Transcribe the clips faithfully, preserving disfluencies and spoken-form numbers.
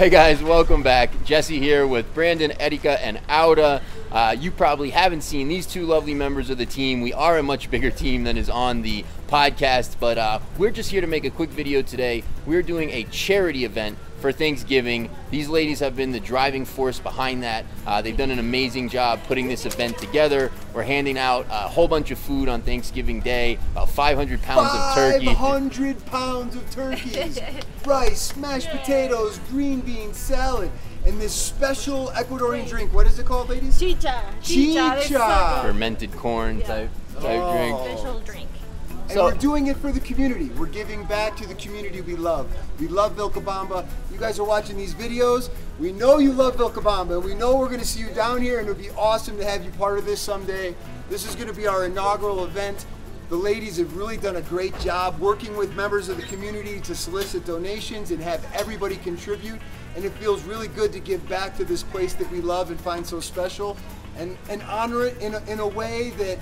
Hey guys, welcome back. Jesse here with Brandon, Erika, and Auda. Uh, you probably haven't seen these two lovely members of the team. We are a much bigger team than is on the podcast, but uh, we're just here to make a quick video today. We're doing a charity event for Thanksgiving. These ladies have been the driving force behind that. Uh, they've done an amazing job putting this event together. We're handing out a whole bunch of food on Thanksgiving Day, about five hundred pounds of turkey. five hundred pounds of turkeys, rice, mashed potatoes, green beans, salad, and this special Ecuadorian drink. What is it called, ladies? Chicha. Chicha. Chicha. Fermented corn yeah. type, type oh. drink. Special drink. And so, we're doing it for the community. We're giving back to the community we love. We love Vilcabamba. You guys are watching these videos. We know you love Vilcabamba. We know we're going to see you down here, and it'll be awesome to have you part of this someday. This is going to be our inaugural event. The ladies have really done a great job working with members of the community to solicit donations and have everybody contribute. And it feels really good to give back to this place that we love and find so special, and, and honor it in a, in a way that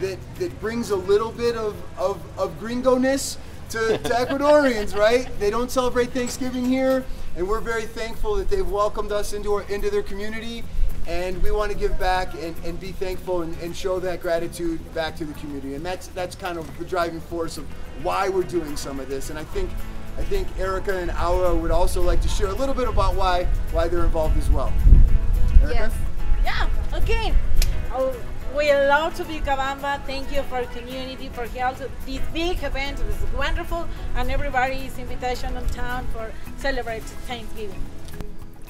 That, that brings a little bit of, of, of gringo-ness to, to Ecuadorians, right? They don't celebrate Thanksgiving here, and we're very thankful that they've welcomed us into, our, into their community, and we want to give back and, and be thankful and, and show that gratitude back to the community. And that's, that's kind of the driving force of why we're doing some of this. And I think, I think Erika and Aura would also like to share a little bit about why, why they're involved as well. Erika? Yes. Yeah, okay. I'll We love to Vilcabamba. Thank you for community, for help. This big event is wonderful, and everybody is invitation in town for celebrate Thanksgiving.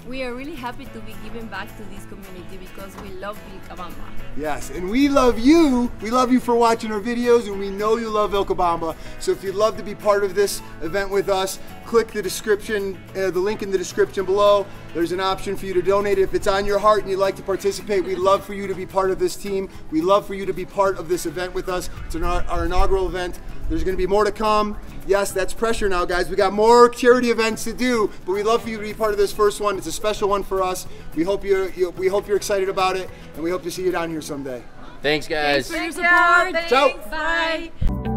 We are really happy to be giving back to this community because we love Vilcabamba. Yes, and we love you. We love you for watching our videos, and we know you love Vilcabamba. So if you'd love to be part of this event with us, click the description, uh, the link in the description below. There's an option for you to donate if it's on your heart and you'd like to participate. We'd love for you to be part of this team. We'd love for you to be part of this event with us. It's an, our inaugural event. There's going to be more to come. Yes, that's pressure now, guys. We got more charity events to do, but we'd love for you to be part of this first one. It's a special one for us. We hope you're, you, we hope you're excited about it, and we hope to see you down here someday. Thanks, guys. Thanks for your support. Thanks. Ciao. Bye.